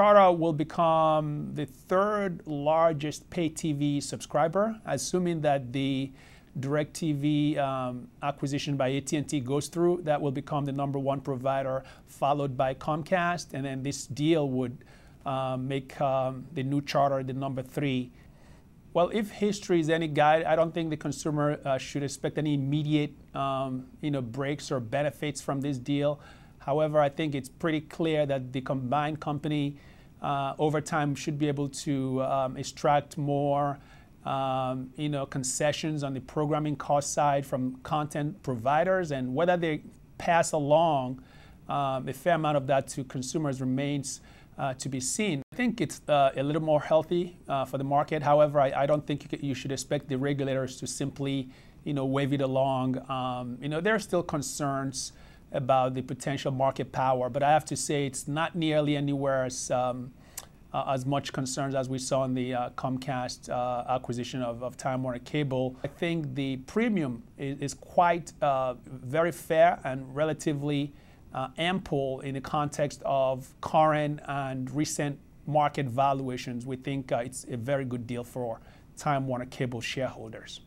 Charter will become the third largest pay TV subscriber, assuming that the DirecTV acquisition by AT&T goes through. That will become the #1 provider, followed by Comcast, and then this deal would make the new Charter the #3. Well, if history is any guide, I don't think the consumer should expect any immediate breaks or benefits from this deal. However, I think it's pretty clear that the combined company over time should be able to extract more concessions on the programming cost side from content providers, and whether they pass along a fair amount of that to consumers remains to be seen. I think it's a little more healthy for the market. However, I don't think you should expect the regulators to simply, wave it along. There are still concerns about the potential market power, but I have to say it's not nearly anywhere as much concerns as we saw in the Comcast acquisition of Time Warner Cable. I think the premium is quite very fair and relatively ample in the context of current and recent market valuations. We think it's a very good deal for Time Warner Cable shareholders.